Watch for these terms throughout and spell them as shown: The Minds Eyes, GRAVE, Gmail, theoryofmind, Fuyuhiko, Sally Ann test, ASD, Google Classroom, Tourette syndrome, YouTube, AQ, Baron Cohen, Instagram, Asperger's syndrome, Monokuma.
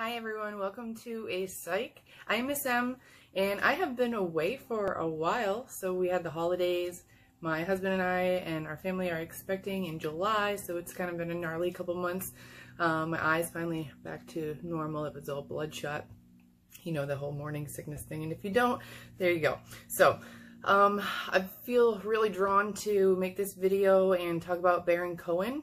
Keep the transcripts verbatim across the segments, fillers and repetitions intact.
Hi everyone, welcome to A Psych. I'm Miss M, and I have been away for a while. So we had the holidays. My husband and I and our family are expecting in July, so it's kind of been a gnarly couple months. Um, my eyes finally back to normal. It was all bloodshot. You know, the whole morning sickness thing, and if you don't, there you go. So um, I feel really drawn to make this video and talk about Baron Cohen.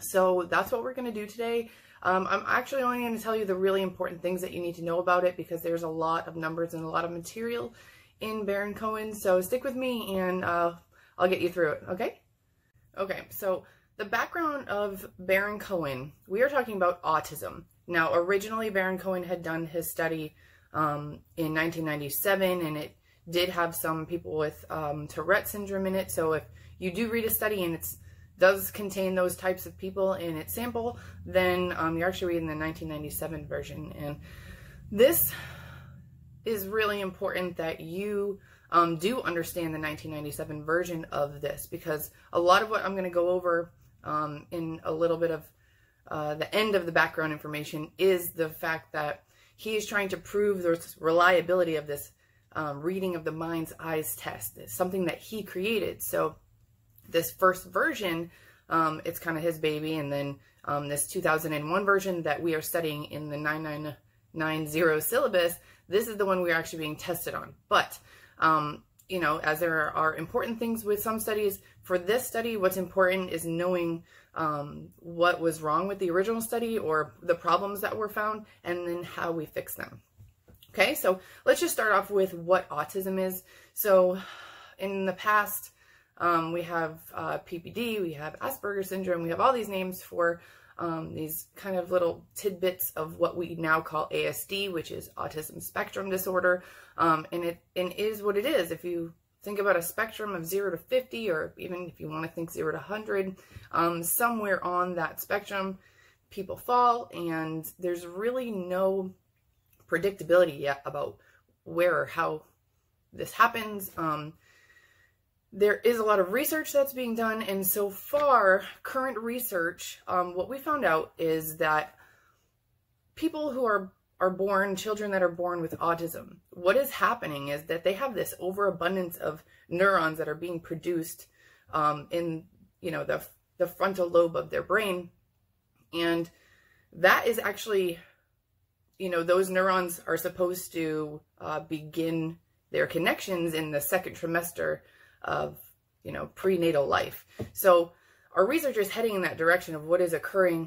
So that's what we're going to do today. Um, I'm actually only going to tell you the really important things that you need to know about it, because there's a lot of numbers and a lot of material in Baron Cohen. So stick with me and uh, I'll get you through it, okay? Okay, so the background of Baron Cohen, we are talking about autism. Now, originally Baron Cohen had done his study um, in nineteen ninety-seven, and it did have some people with um, Tourette syndrome in it. So if you do read a study and it's does contain those types of people in its sample, then um, you're actually reading the nineteen ninety-seven version. And this is really important that you um, do understand the nineteen ninety-seven version of this, because a lot of what I'm gonna go over um, in a little bit of uh, the end of the background information is the fact that he is trying to prove the reliability of this um, reading of the Minds Eyes test. It's something that he created. So this first version, um, it's kind of his baby, and then um, this two thousand one version that we are studying in the nine nine nine zero syllabus, this is the one we're actually being tested on. But, um, you know, as there are important things with some studies, for this study, what's important is knowing um, what was wrong with the original study or the problems that were found, and then how we fix them. Okay, so let's just start off with what autism is. So in the past, Um, we have uh, P P D, we have Asperger's syndrome, we have all these names for um, these kind of little tidbits of what we now call A S D, which is autism spectrum disorder, um, and it and it is what it is. If you think about a spectrum of zero to fifty, or even if you want to think zero to one hundred, um, somewhere on that spectrum, people fall, and there's really no predictability yet about where or how this happens. Um, There is a lot of research that's being done, and so far, current research, um, what we found out is that people who are, are born, children that are born with autism, what is happening is that they have this overabundance of neurons that are being produced um, in, you know, the, the frontal lobe of their brain, and that is actually, you know, those neurons are supposed to uh, begin their connections in the second trimester of, you know, prenatal life. So our research is heading in that direction of what is occurring,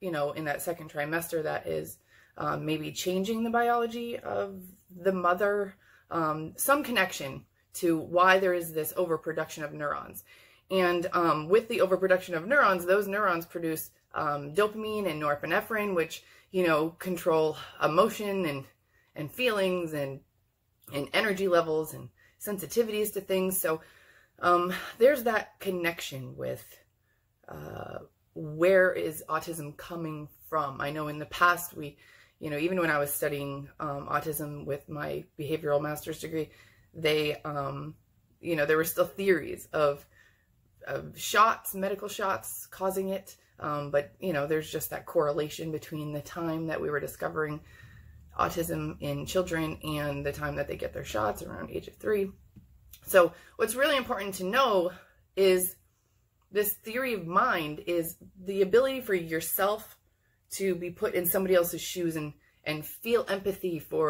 you know, in that second trimester that is um, maybe changing the biology of the mother, um, some connection to why there is this overproduction of neurons. And um, with the overproduction of neurons, those neurons produce um, dopamine and norepinephrine, which, you know, control emotion and, and feelings and, and energy levels and sensitivities to things. So um, there's that connection with uh, where is autism coming from. I know in the past we, you know, even when I was studying um, autism with my behavioral master's degree, they, um, you know, there were still theories of, of shots, medical shots causing it. Um, but, you know, there's just that correlation between the time that we were discovering autism in children and the time that they get their shots around age of three. So what's really important to know is this theory of mind is the ability for yourself to be put in somebody else's shoes and, and feel empathy for,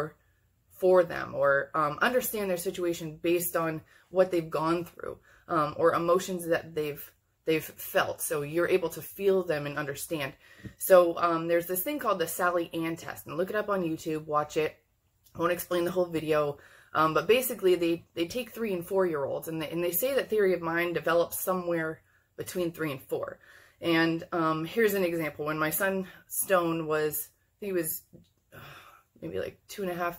for them, or um, understand their situation based on what they've gone through, um, or emotions that they've they've felt. So you're able to feel them and understand. So um, there's this thing called the Sally Ann test, and look it up on YouTube, watch it. I won't explain the whole video, um, but basically they, they take three and four year olds, and they, and they say that theory of mind develops somewhere between three and four. And um, here's an example. When my son Stone was, he was uh, maybe like two and a half,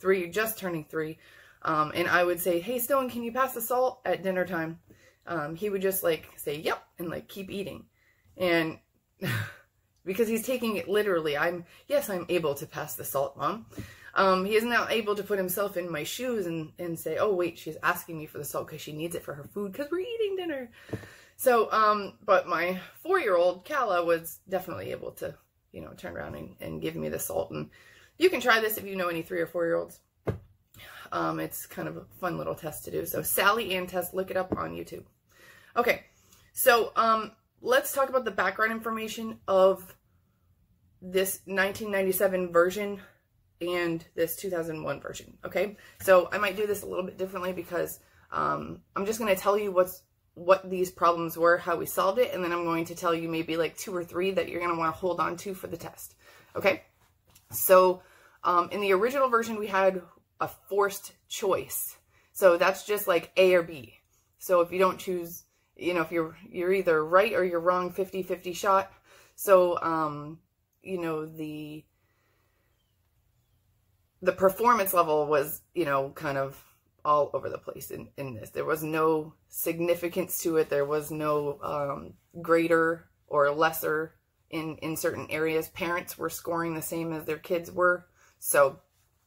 three, just turning three. Um, and I would say, hey Stone, can you pass the salt at dinner time? Um, he would just like say, yep, and like keep eating. And because he's taking it literally, I'm, yes, I'm able to pass the salt, Mom. Um, he is now able to put himself in my shoes and, and say, oh wait, she's asking me for the salt because she needs it for her food because we're eating dinner. So, um, but my four-year-old Calla was definitely able to, you know, turn around and, and give me the salt. And you can try this if you know any three or four year olds. Um, it's kind of a fun little test to do. So Sally Ann test, look it up on YouTube. Okay. So, um, let's talk about the background information of this nineteen ninety-seven version and this two thousand one version. Okay. So I might do this a little bit differently because, um, I'm just going to tell you what's, what these problems were, how we solved it. And then I'm going to tell you maybe like two or three that you're going to want to hold on to for the test. Okay. So, um, in the original version, we had a forced choice. So that's just like A or B. So if you don't choose, you know, if you're, you're either right or you're wrong, fifty fifty shot. So, um, you know, the, the performance level was, you know, kind of all over the place in, in this. There was no significance to it. There was no, um, greater or lesser in, in certain areas. Parents were scoring the same as their kids were. So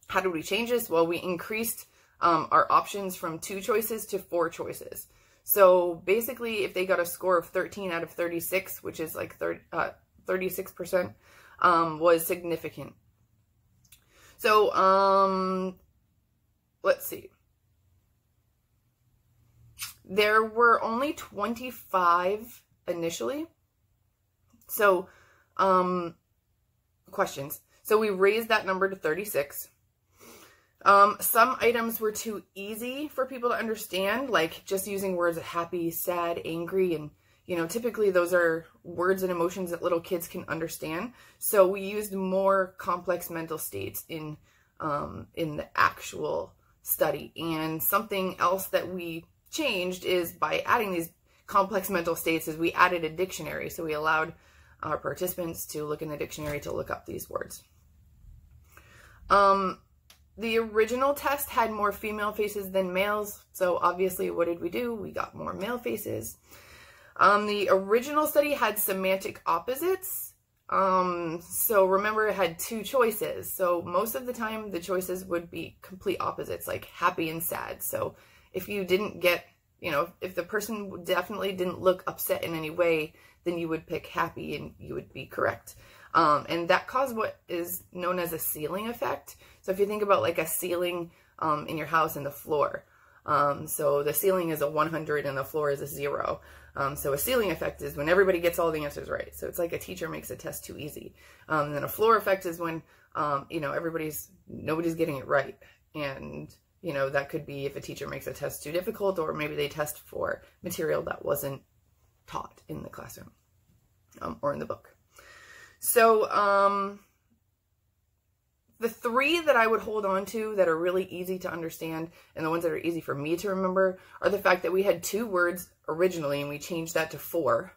how did we change this? Well, we increased, um, our options from two choices to four choices. So basically if they got a score of thirteen out of thirty-six, which is like thirty, uh, thirty-six percent, um, was significant. So, um, let's see. There were only twenty-five initially. So, um, questions. So we raised that number to thirty-six. Um, some items were too easy for people to understand, like just using words happy, sad, angry, and, you know, typically those are words and emotions that little kids can understand. So we used more complex mental states in, um, in the actual study. And something else that we changed is by adding these complex mental states is we added a dictionary. So we allowed our participants to look in the dictionary to look up these words. Um, the original test had more female faces than males. So obviously what did we do? We got more male faces. Um, the original study had semantic opposites. Um, so remember it had two choices. So most of the time the choices would be complete opposites, like happy and sad. So if you didn't get, you know, if the person definitely didn't look upset in any way, then you would pick happy and you would be correct. Um, and that caused what is known as a ceiling effect. So if you think about like a ceiling, um, in your house and the floor, um, so the ceiling is a one hundred and the floor is a zero. Um, so a ceiling effect is when everybody gets all the answers right. So it's like a teacher makes a test too easy. Um, and then a floor effect is when, um, you know, everybody's, nobody's getting it right. And, you know, that could be if a teacher makes a test too difficult, or maybe they test for material that wasn't taught in the classroom, um, or in the book. So, um, the three that I would hold on to that are really easy to understand and the ones that are easy for me to remember are the fact that we had two words originally and we changed that to four,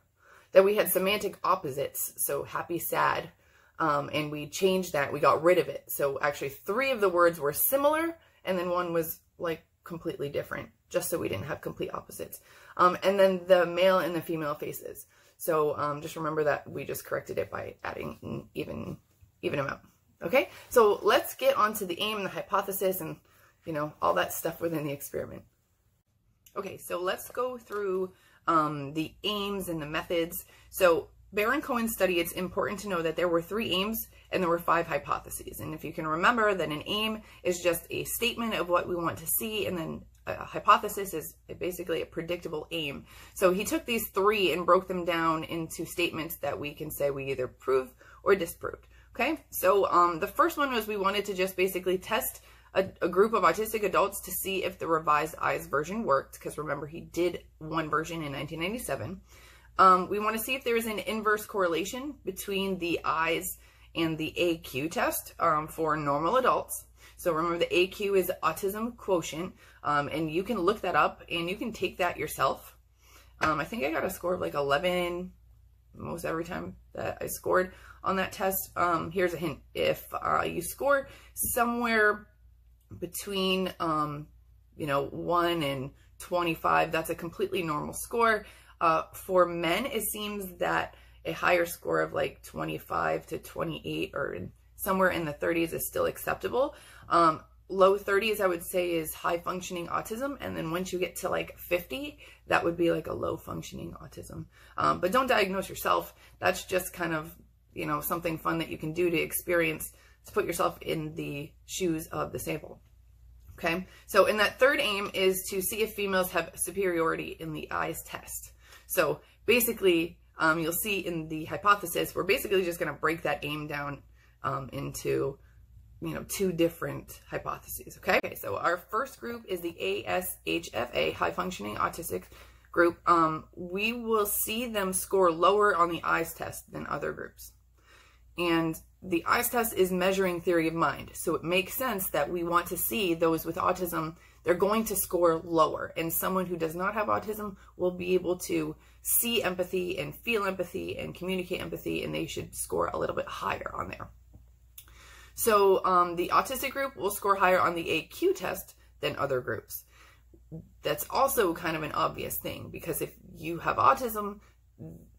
that we had semantic opposites. So happy, sad. Um, and we changed that, we got rid of it. So actually three of the words were similar and then one was like completely different, just so we didn't have complete opposites. Um, and then the male and the female faces. So, um, just remember that we just corrected it by adding an even, even amount. Okay. So let's get onto the aim and the hypothesis and, you know, all that stuff within the experiment. Okay. So let's go through, um, the aims and the methods. So Baron Cohen's study, it's important to know that there were three aims and there were five hypotheses. And if you can remember that an aim is just a statement of what we want to see, and then a hypothesis is basically a predictable aim. So he took these three and broke them down into statements that we can say we either prove or disproved. Okay. So, um, the first one was we wanted to just basically test a, a group of autistic adults to see if the revised eyes version worked. Cause remember he did one version in nineteen ninety-seven. Um, we want to see if there is an inverse correlation between the eyes and the A Q test, um, for normal adults. So remember the A Q is autism quotient, um, and you can look that up and you can take that yourself. Um, I think I got a score of like eleven most every time that I scored on that test. Um, here's a hint. If uh, you score somewhere between, um, you know, one and twenty-five, that's a completely normal score. Uh, for men, it seems that a higher score of like twenty-five to twenty-eight or somewhere in the thirties is still acceptable. Um, low thirties, I would say, is high functioning autism. And then once you get to like fifty, that would be like a low functioning autism. Um, but don't diagnose yourself. That's just kind of you know, something fun that you can do to experience, to put yourself in the shoes of the sample. Okay, so in that third aim is to see if females have superiority in the eyes test. So basically, um, you'll see in the hypothesis, we're basically just going to break that aim down um, into, you know, two different hypotheses. Okay? Okay, so our first group is the A S H F A, high functioning autistic group. Um, we will see them score lower on the eyes test than other groups. And the eyes test is measuring theory of mind. So it makes sense that we want to see those with autism, they're going to score lower. And someone who does not have autism will be able to see empathy and feel empathy and communicate empathy, and they should score a little bit higher on there. So um, the autistic group will score higher on the A Q test than other groups. That's also kind of an obvious thing, because if you have autism,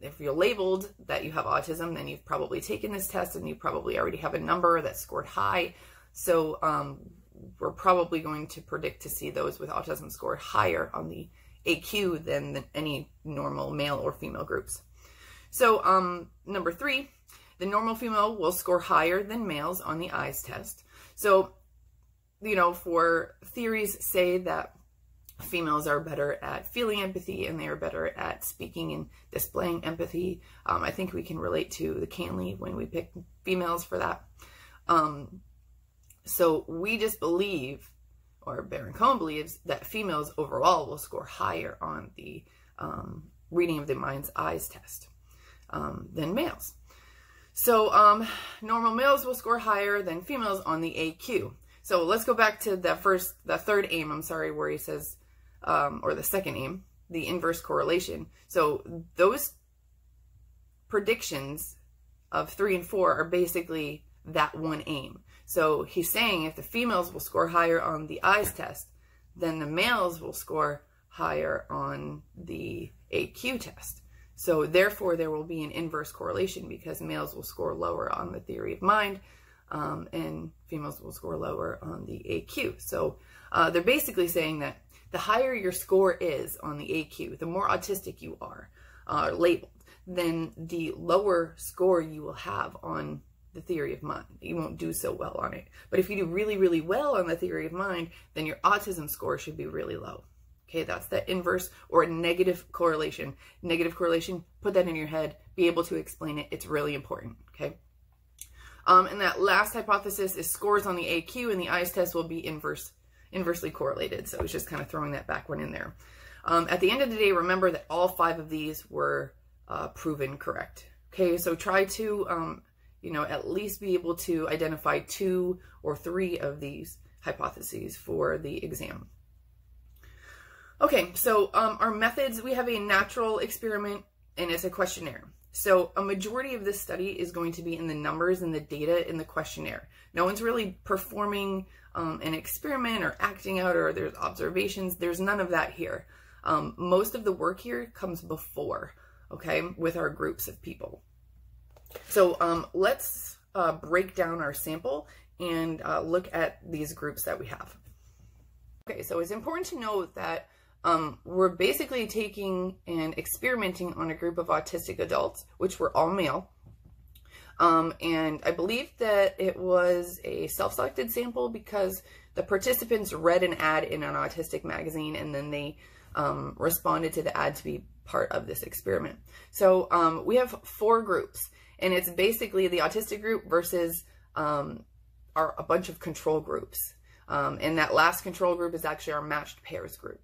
if you're labeled that you have autism, then you've probably taken this test and you probably already have a number that scored high. So um, we're probably going to predict to see those with autism score higher on the A Q than, than any normal male or female groups. So um, number three, the normal female will score higher than males on the eyes test. So, you know, for theories say that females are better at feeling empathy and they are better at speaking and displaying empathy. Um, I think we can relate to the Canley when we pick females for that. Um, so we just believe, or Baron Cohen believes, that females overall will score higher on the um, reading of the mind's eyes test um, than males. So um, normal males will score higher than females on the A Q. So let's go back to the first, the third aim, I'm sorry, where he says, Um, or the second aim, the inverse correlation. So those predictions of three and four are basically that one aim. So he's saying if the females will score higher on the eyes test, then the males will score higher on the A Q test. So therefore there will be an inverse correlation, because males will score lower on the theory of mind, um, and females will score lower on the A Q. So uh, they're basically saying that the higher your score is on the A Q, the more autistic you are uh, labeled, then the lower score you will have on the theory of mind. You won't do so well on it. But if you do really, really well on the theory of mind, then your autism score should be really low. Okay, that's that inverse or negative correlation. Negative correlation, put that in your head, be able to explain it. It's really important, okay? Um, and that last hypothesis is scores on the A Q and the eyes test will be inverse inversely correlated. So it's just kind of throwing that back one in there. Um, at the end of the day, remember that all five of these were uh, proven correct. Okay, so try to, um, you know, at least be able to identify two or three of these hypotheses for the exam. Okay, so um, our methods, we have a natural experiment and it's a questionnaire. So a majority of this study is going to be in the numbers and the data in the questionnaire. No one's really performing um, an experiment or acting out, or there's observations. There's none of that here. Um, most of the work here comes before, okay, with our groups of people. So um, let's uh, break down our sample and uh, look at these groups that we have. Okay, so it's important to note that Um, we're basically taking and experimenting on a group of autistic adults, which were all male. Um, and I believe that it was a self-selected sample because the participants read an ad in an autistic magazine and then they um, responded to the ad to be part of this experiment. So um, we have four groups, and it's basically the autistic group versus um, our, a bunch of control groups. Um, and that last control group is actually our matched pairs group.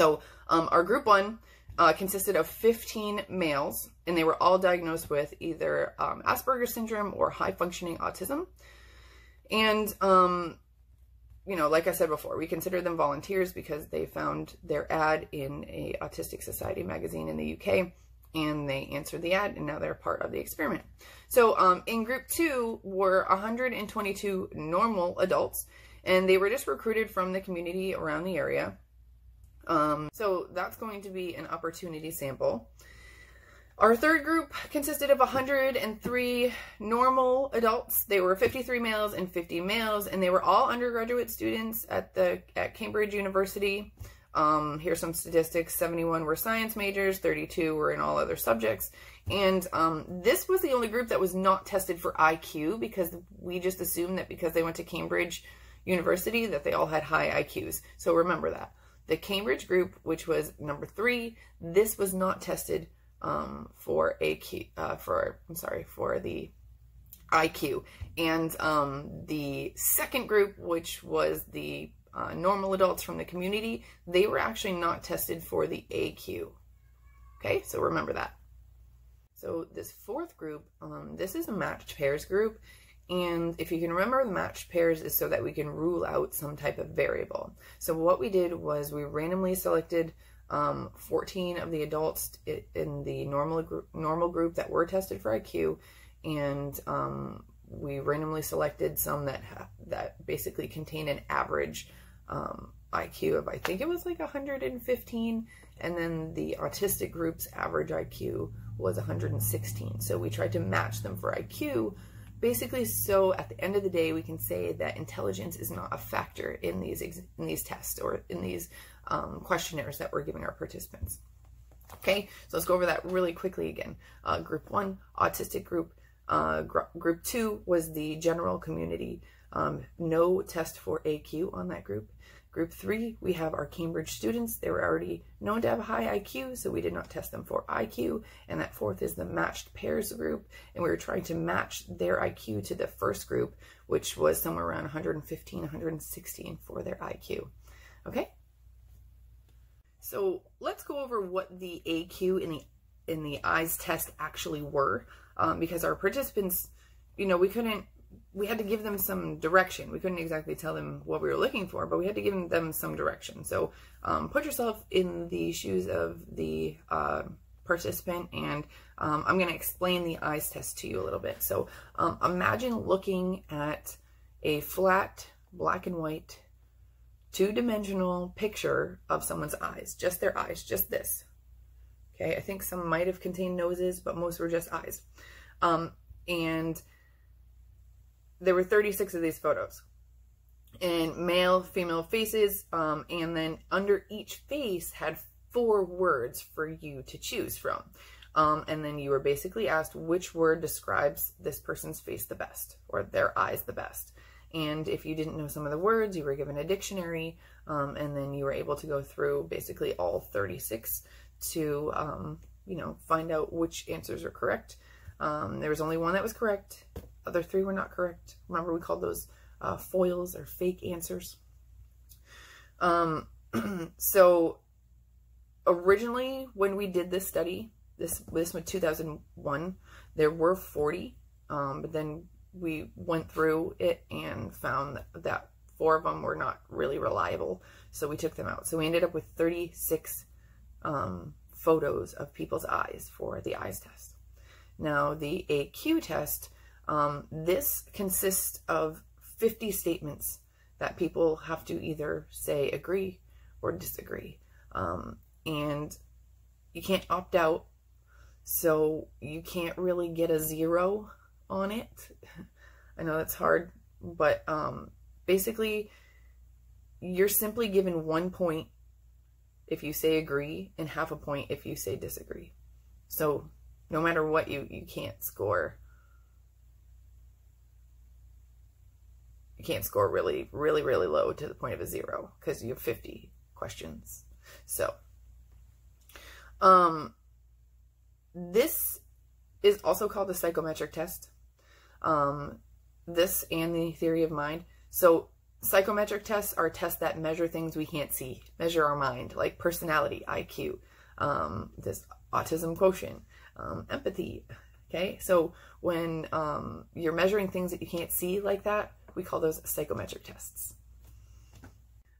So um, our group one uh, consisted of fifteen males, and they were all diagnosed with either um, Asperger's syndrome or high functioning autism. And, um, you know, like I said before, we consider them volunteers because they found their ad in a Autistic Society magazine in the U K, and they answered the ad, and now they're part of the experiment. So um, in group two were one hundred twenty-two normal adults, and they were just recruited from the community around the area. Um, so that's going to be an opportunity sample. Our third group consisted of one hundred three normal adults. They were fifty-three males and fifty males, and they were all undergraduate students at the at Cambridge University. Um, here's some statistics. seventy-one were science majors, thirty-two were in all other subjects, And um, this was the only group that was not tested for I Q, because we just assumed that because they went to Cambridge University that they all had high I Qs. So remember that. The Cambridge group, which was number three, this was not tested um, for A Q, uh, for, I'm sorry, for the I Q. And um, the second group, which was the uh, normal adults from the community, they were actually not tested for the A Q. Okay, so remember that. So this fourth group, um, this is a matched pairs group. And if you can remember, the matched pairs is so that we can rule out some type of variable. So what we did was we randomly selected um, fourteen of the adults in the normal group, normal group that were tested for I Q, and um, we randomly selected some that that basically contain an average um, I Q of, I think it was like one hundred fifteen, and then the autistic group's average I Q was one hundred sixteen. So we tried to match them for I Q. Basically, so at the end of the day, we can say that intelligence is not a factor in these in these tests or in these um, questionnaires that we're giving our participants. Okay, so let's go over that really quickly again. Uh, group one, autistic group. Uh, gr group two was the general community. Um, no test for A Q on that group. Group three, we have our Cambridge students. They were already known to have a high I Q, so we did not test them for I Q. And that fourth is the matched pairs group. And we were trying to match their I Q to the first group, which was somewhere around one hundred fifteen, one hundred sixteen for their I Q. Okay? So let's go over what the A Q in the, in the eyes test actually were, um, because our participants, you know, we couldn't, we had to give them some direction. We couldn't exactly tell them what we were looking for, but we had to give them some direction. So um, put yourself in the shoes of the uh, participant, and um, I'm going to explain the eyes test to you a little bit. So um, imagine looking at a flat, black and white, two-dimensional picture of someone's eyes, just their eyes, just this. Okay, I think some might have contained noses, but most were just eyes. Um, and... There were thirty-six of these photos, and male, female faces, um, and then under each face had four words for you to choose from. Um, and then you were basically asked which word describes this person's face the best, or their eyes the best. And if you didn't know some of the words, you were given a dictionary, um, and then you were able to go through basically all thirty-six to, um, you know, find out which answers are correct. Um, there was only one that was correct. Other three were not correct. Remember, we called those uh, foils or fake answers. Um, so originally when we did this study, this, this was two thousand one, there were forty, um, but then we went through it and found that, that four of them were not really reliable. So we took them out. So we ended up with thirty-six um, photos of people's eyes for the eyes test. Now the A Q test, Um, this consists of fifty statements that people have to either say agree or disagree. Um, and you can't opt out, so you can't really get a zero on it. I know that's hard, but um, basically you're simply given one point if you say agree and half a point if you say disagree. So no matter what, you, you can't score. You can't score really, really, really low to the point of a zero, because you have fifty questions. So, um, this is also called the psychometric test. Um, this and the theory of mind. So psychometric tests are tests that measure things we can't see, measure our mind, like personality, I Q, um, this autism quotient, um, empathy. Okay. So when, um, you're measuring things that you can't see like that, we call those psychometric tests.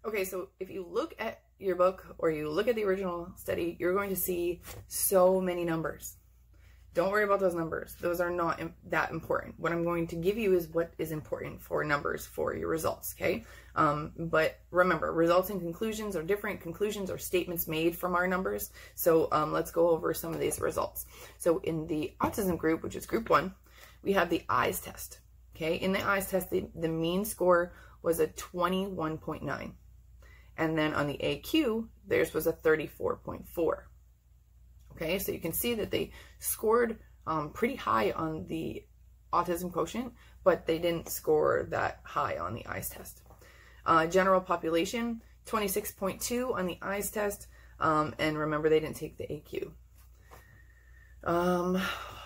Okay, so if you look at your book or you look at the original study, you're going to see so many numbers. Don't worry about those numbers. Those are not that important. What I'm going to give you is what is important for numbers for your results, okay? Um, but remember, results and conclusions are different. Conclusions are statements made from our numbers. So um, let's go over some of these results. So in the autism group, which is group one, we have the eyes test. Okay, in the eyes test, the, the mean score was a twenty-one point nine. And then on the A Q, theirs was a thirty-four point four. Okay, so you can see that they scored um, pretty high on the autism quotient, but they didn't score that high on the eyes test. Uh, general population, twenty-six point two on the eyes test, um, and remember they didn't take the A Q. Um,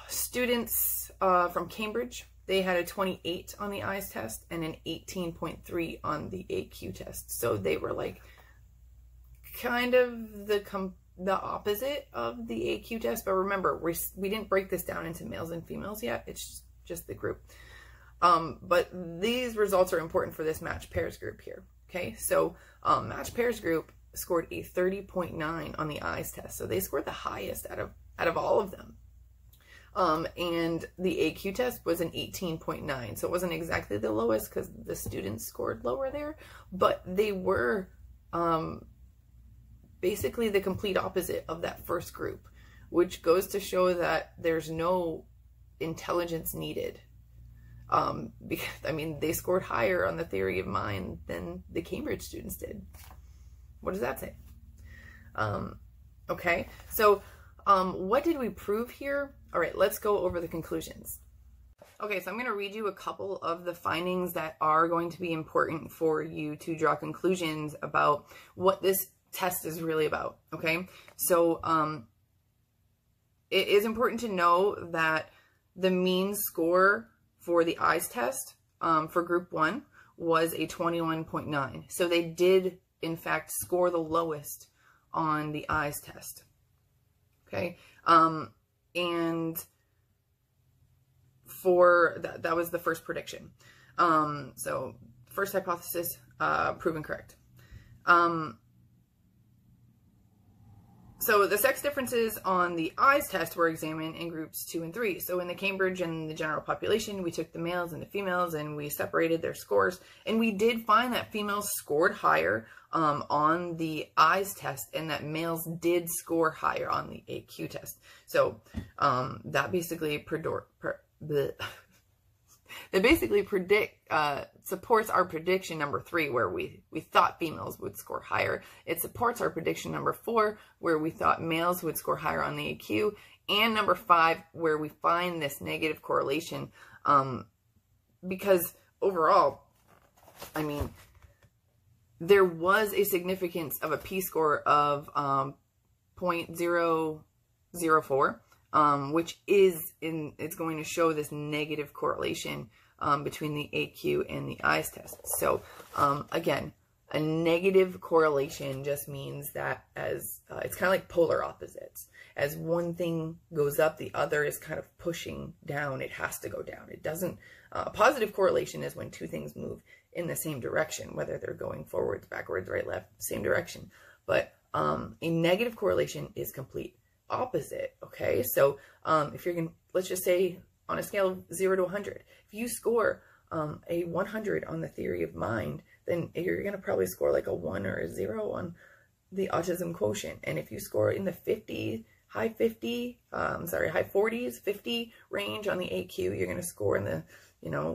students uh, from Cambridge, they had a twenty-eight on the eyes test and an eighteen point three on the A Q test. So they were like kind of the com the opposite of the A Q test. But remember, we we didn't break this down into males and females yet. It's just, just the group. Um, but these results are important for this matched pairs group here. Okay, so um, matched pairs group scored a thirty point nine on the eyes test. So they scored the highest out of out of all of them. Um, and the A Q test was an eighteen point nine. So it wasn't exactly the lowest because the students scored lower there, but they were um, basically the complete opposite of that first group, which goes to show that there's no intelligence needed. Um, because, I mean, they scored higher on the theory of mind than the Cambridge students did. What does that say? Um, okay, so um, what did we prove here? All right, let's go over the conclusions. Okay, so I'm going to read you a couple of the findings that are going to be important for you to draw conclusions about what this test is really about, okay? So um, it is important to know that the mean score for the eyes test um, for group one was a twenty-one point nine. So they did, in fact, score the lowest on the eyes test, okay? Um, And for that, that was the first prediction. Um, so first hypothesis, uh, proven correct. Um, so the sex differences on the eyes test were examined in groups two and three. So in the Cambridge and the general population, we took the males and the females and we separated their scores. And we did find that females scored higher Um, on the eyes test and that males did score higher on the A Q test. So um, that basically predor per bleh. that basically predict uh, supports our prediction number three, where we we thought females would score higher. It supports our prediction number four, where we thought males would score higher on the A Q, and number five, where we find this negative correlation. Um, because overall, I mean, there was a significance of a p-score of um, zero point zero zero four, um, which is in, it's going to show this negative correlation um, between the A Q and the eyes test. So um, again, a negative correlation just means that as, uh, it's kind of like polar opposites. As one thing goes up, the other is kind of pushing down. It has to go down. It doesn't, uh, positive correlation is when two things move in the same direction, whether they're going forwards, backwards, right, left, same direction. But um, a negative correlation is complete opposite, okay? So um, if you're gonna, let's just say on a scale of zero to one hundred, if you score um, a one hundred on the theory of mind, then you're gonna probably score like a one or a zero on the autism quotient. And if you score in the fifty, high fifty, um, sorry, high forties, fifty range on the A Q, you're gonna score in the, you know,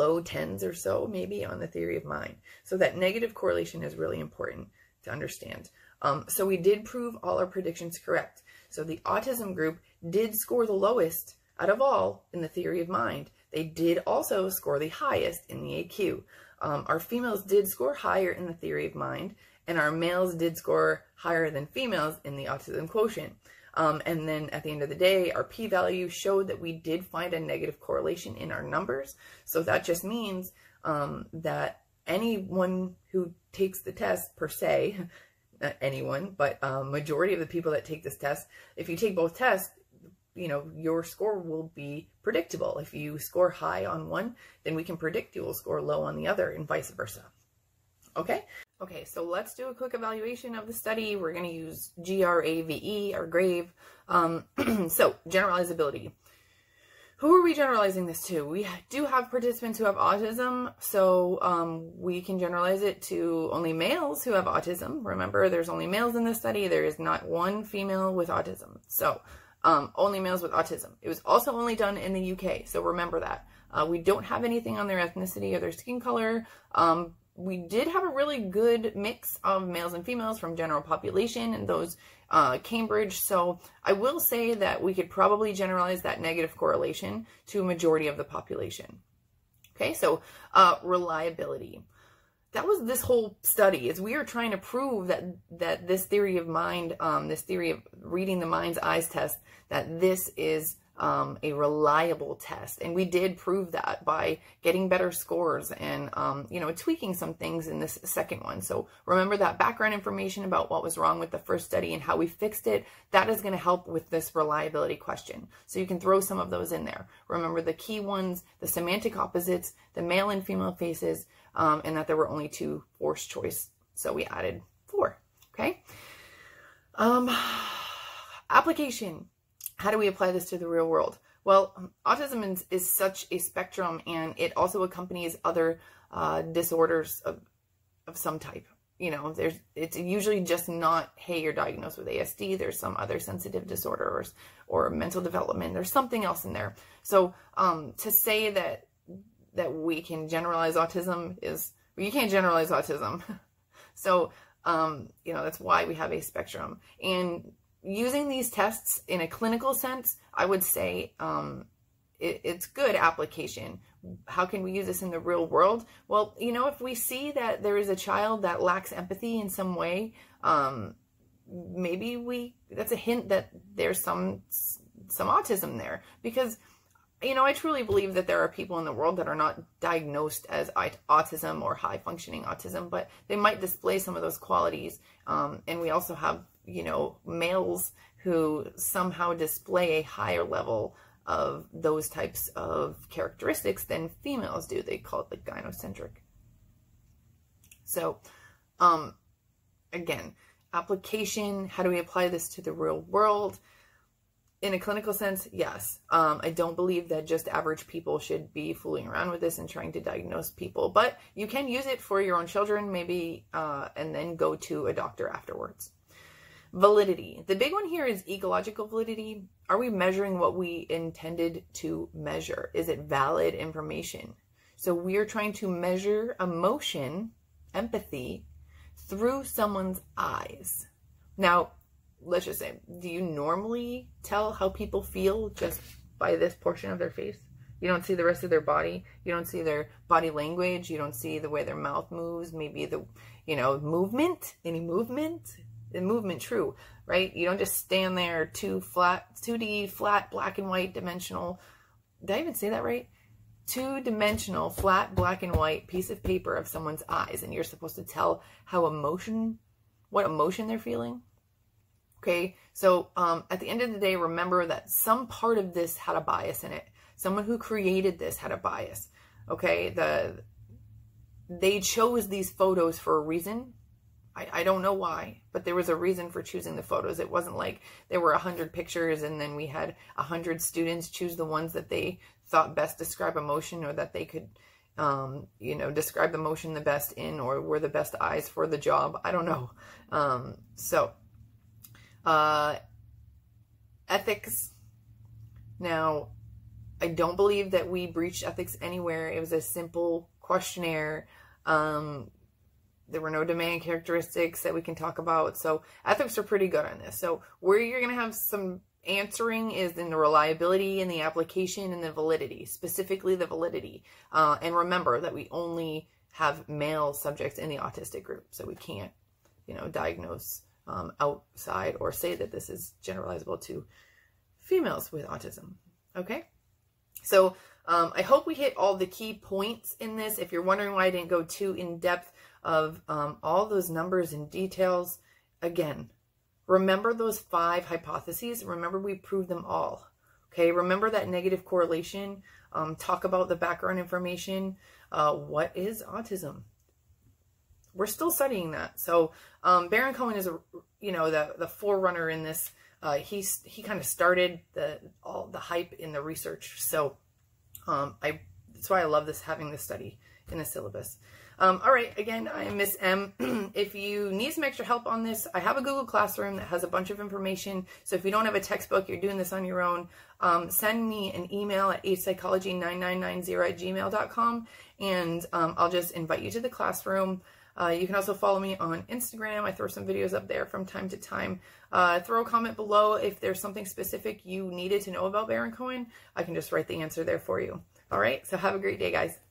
low tens or so, maybe, on the theory of mind. So that negative correlation is really important to understand. Um, so we did prove all our predictions correct. So the autism group did score the lowest out of all in the theory of mind. They did also score the highest in the A Q. Um, our females did score higher in the theory of mind, and our males did score higher than females in the autism quotient. Um, and then at the end of the day, our p-value showed that we did find a negative correlation in our numbers. So that just means um, that anyone who takes the test per se, not anyone, but um, majority of the people that take this test, if you take both tests, you know, your score will be predictable. If you score high on one, then we can predict you will score low on the other and vice versa. Okay? Okay, so let's do a quick evaluation of the study. We're going to use GRAVE or GRAVE. Um, so, generalizability. Who are we generalizing this to? We do have participants who have autism, so um, we can generalize it to only males who have autism. Remember, there's only males in this study. There is not one female with autism. So, um, only males with autism. It was also only done in the U K, so remember that. Uh, we don't have anything on their ethnicity or their skin color, um, we did have a really good mix of males and females from general population and those uh, Cambridge. So I will say that we could probably generalize that negative correlation to a majority of the population. Okay, so uh, reliability. That was this whole study, is we are trying to prove that that this theory of mind, um, this theory of reading the mind's eyes test, that this is um, a reliable test. And we did prove that by getting better scores and, um, you know, tweaking some things in this second one. So remember that background information about what was wrong with the first study and how we fixed it. That is going to help with this reliability question. So you can throw some of those in there. Remember the key ones, the semantic opposites, the male and female faces, Um, and that there were only two forced choice. So we added four, okay? Um, application. How do we apply this to the real world? Well, autism is, is such a spectrum, and it also accompanies other uh, disorders of, of some type. You know, there's, it's usually just not, hey, you're diagnosed with A S D, there's some other sensitive disorder or, or mental development, there's something else in there. So um, to say that that we can generalize autism is, well, you can't generalize autism. So, um, you know, that's why we have a spectrum. And using these tests in a clinical sense, I would say um, it, it's good application. How can we use this in the real world? Well, you know, if we see that there is a child that lacks empathy in some way, um, maybe we, that's a hint that there's some, some autism there, because you know, I truly believe that there are people in the world that are not diagnosed as autism or high-functioning autism, but they might display some of those qualities. Um, and we also have, you know, males who somehow display a higher level of those types of characteristics than females do. They call it the gynocentric. So, um, again, application, how do we apply this to the real world? In a clinical sense, yes. Um, I don't believe that just average people should be fooling around with this and trying to diagnose people, but you can use it for your own children, maybe, uh, and then go to a doctor afterwards. Validity. The big one here is ecological validity. Are we measuring what we intended to measure? Is it valid information? So we're trying to measure emotion, empathy, through someone's eyes. Now, let's just say, do you normally tell how people feel just by this portion of their face? You don't see the rest of their body. You don't see their body language. You don't see the way their mouth moves. Maybe the, you know, movement, any movement, the movement true, right? You don't just stand there two flat, two D flat, black and white dimensional. Did I even say that right? Two-dimensional flat, black and white piece of paper of someone's eyes. And you're supposed to tell how emotion, what emotion they're feeling. Okay, so um, at the end of the day, remember that some part of this had a bias in it. Someone who created this had a bias. Okay, the they chose these photos for a reason. I, I don't know why, but there was a reason for choosing the photos. It wasn't like there were a hundred pictures and then we had a hundred students choose the ones that they thought best describe emotion, or that they could, um, you know, describe the emotion the best in, or were the best eyes for the job. I don't know. Um, so... Uh, ethics. Now, I don't believe that we breached ethics anywhere. It was a simple questionnaire. Um, there were no demand characteristics that we can talk about. So ethics are pretty good on this. So where you're going to have some answering is in the reliability and the application and the validity, specifically the validity. Uh, and remember that we only have male subjects in the autistic group. So we can't, you know, diagnose Um, outside or say that this is generalizable to females with autism. Okay, so um, I hope we hit all the key points in this. If you're wondering why I didn't go too in depth of um, all those numbers and details, again, remember those five hypotheses. Remember we proved them all. Okay, remember that negative correlation. Um, talk about the background information. Uh, what is autism? We're still studying that. So um, Baron Cohen is, a, you know, the, the forerunner in this. Uh, he's, he kind of started the, all the hype in the research. So um, I, that's why I love this, having this study in the syllabus. Um, all right, again, I am Miss M. If you need some extra help on this, I have a Google Classroom that has a bunch of information. So if you don't have a textbook, you're doing this on your own, um, send me an email at agepsychology nine nine nine zero at gmail dot com. and um, I'll just invite you to the classroom. Uh, you can also follow me on Instagram. I throw some videos up there from time to time. Uh, throw a comment below if there's something specific you needed to know about Baron Cohen. I can just write the answer there for you. All right, so have a great day, guys.